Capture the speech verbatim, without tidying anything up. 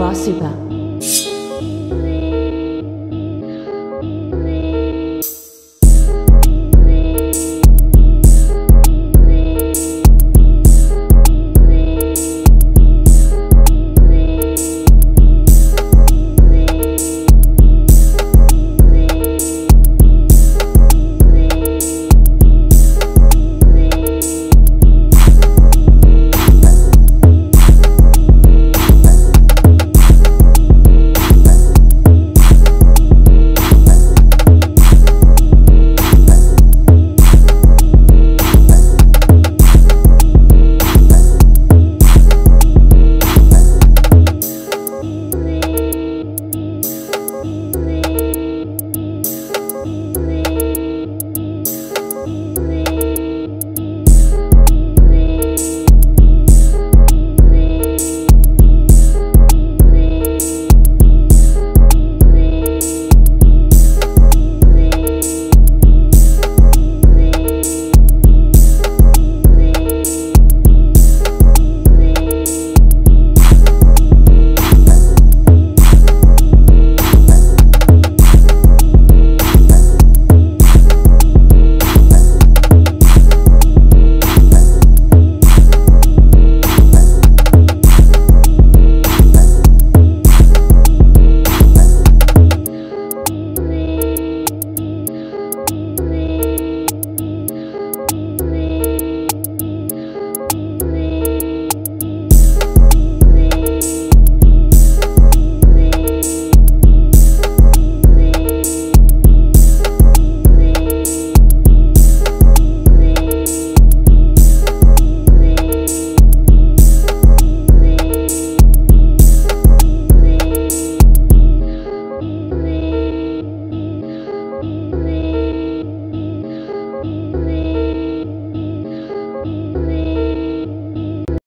LaSupaa.